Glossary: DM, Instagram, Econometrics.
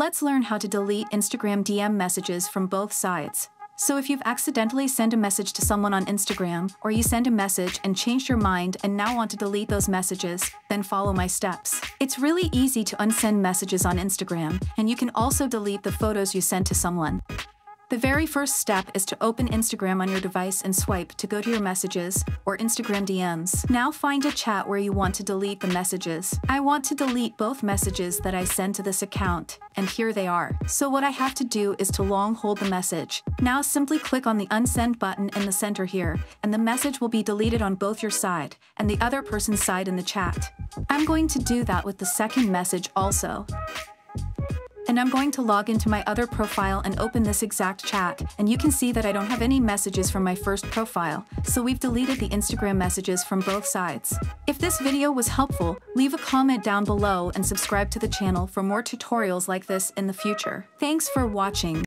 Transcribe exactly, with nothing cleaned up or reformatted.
Let's learn how to delete Instagram D M messages from both sides. So if you've accidentally sent a message to someone on Instagram, or you sent a message and changed your mind and now want to delete those messages, then follow my steps. It's really easy to unsend messages on Instagram, and you can also delete the photos you sent to someone. The very first step is to open Instagram on your device and swipe to go to your messages or Instagram D Ms. Now find a chat where you want to delete the messages. I want to delete both messages that I sent to this account, and here they are. So what I have to do is to long hold the message. Now simply click on the unsend button in the center here, and the message will be deleted on both your side and the other person's side in the chat. I'm going to do that with the second message also. And I'm going to log into my other profile and open this exact chat, and you can see that I don't have any messages from my first profile, so we've deleted the Instagram messages from both sides. If this video was helpful, leave a comment down below and subscribe to the channel for more tutorials like this in the future. Thanks for watching.